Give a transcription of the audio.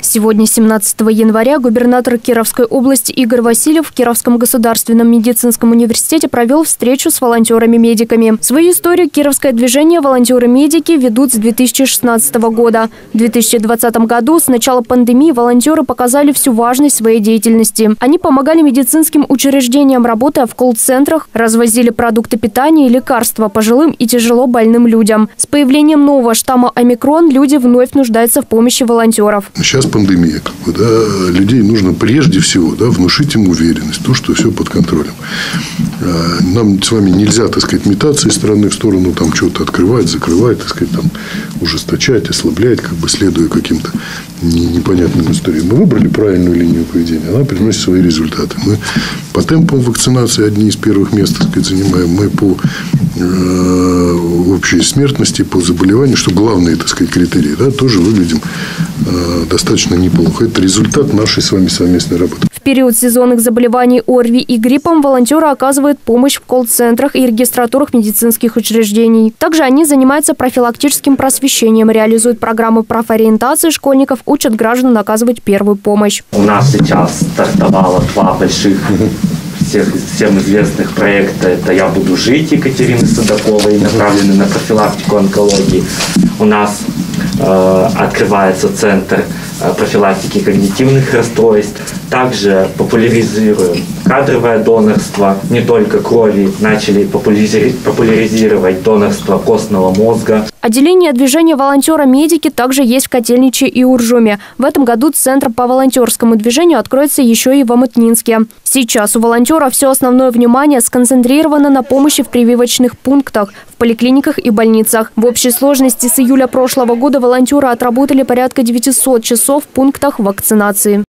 Сегодня, 17 января, губернатор Кировской области Игорь Васильев в Кировском государственном медицинском университете провел встречу с волонтерами-медиками. Свою историю кировское движение «Волонтеры-медики» ведут с 2016 года. В 2020 году с начала пандемии волонтеры показали всю важность своей деятельности. Они помогали медицинским учреждениям, работая в колл-центрах, развозили продукты питания и лекарства пожилым и тяжело больным людям. С появлением нового штамма «Омикрон» люди вновь нуждаются в помощи волонтеров. Сейчас пандемия, людей нужно прежде всего внушить им уверенность, то, что все под контролем. Нам с вами нельзя, метаться из стороны в сторону, что-то открывать, закрывать, ужесточать, ослаблять, следуя каким-то непонятным историям. Мы выбрали правильную линию поведения, она приносит свои результаты. Мы по темпам вакцинации одни из первых мест, занимаем. Мы по общей смертности, по заболеванию, что главные, критерии, тоже выглядим достаточно неплохо. Это результат нашей с вами совместной работы. В период сезонных заболеваний ОРВИ и гриппом волонтеры оказывают помощь в колл-центрах и регистратурах медицинских учреждений. Также они занимаются профилактическим просвещением, реализуют программы профориентации школьников, учат граждан оказывать первую помощь. У нас сейчас стартовало два больших всем известных проекта. Это «Я буду жить» Екатерины Садаковой, направленный на профилактику онкологии. У нас открывается центр профилактики когнитивных расстройств. Также популяризируем кадровое донорство, не только крови, начали популяризировать донорство костного мозга. Отделение движения «Волонтеры-медики» также есть в Котельниче и Уржуме. В этом году центр по волонтерскому движению откроется еще и в Аматнинске. Сейчас у волонтеров все основное внимание сконцентрировано на помощи в прививочных пунктах, в поликлиниках и больницах. В общей сложности с июля прошлого года волонтеры отработали порядка 900 часов в пунктах вакцинации.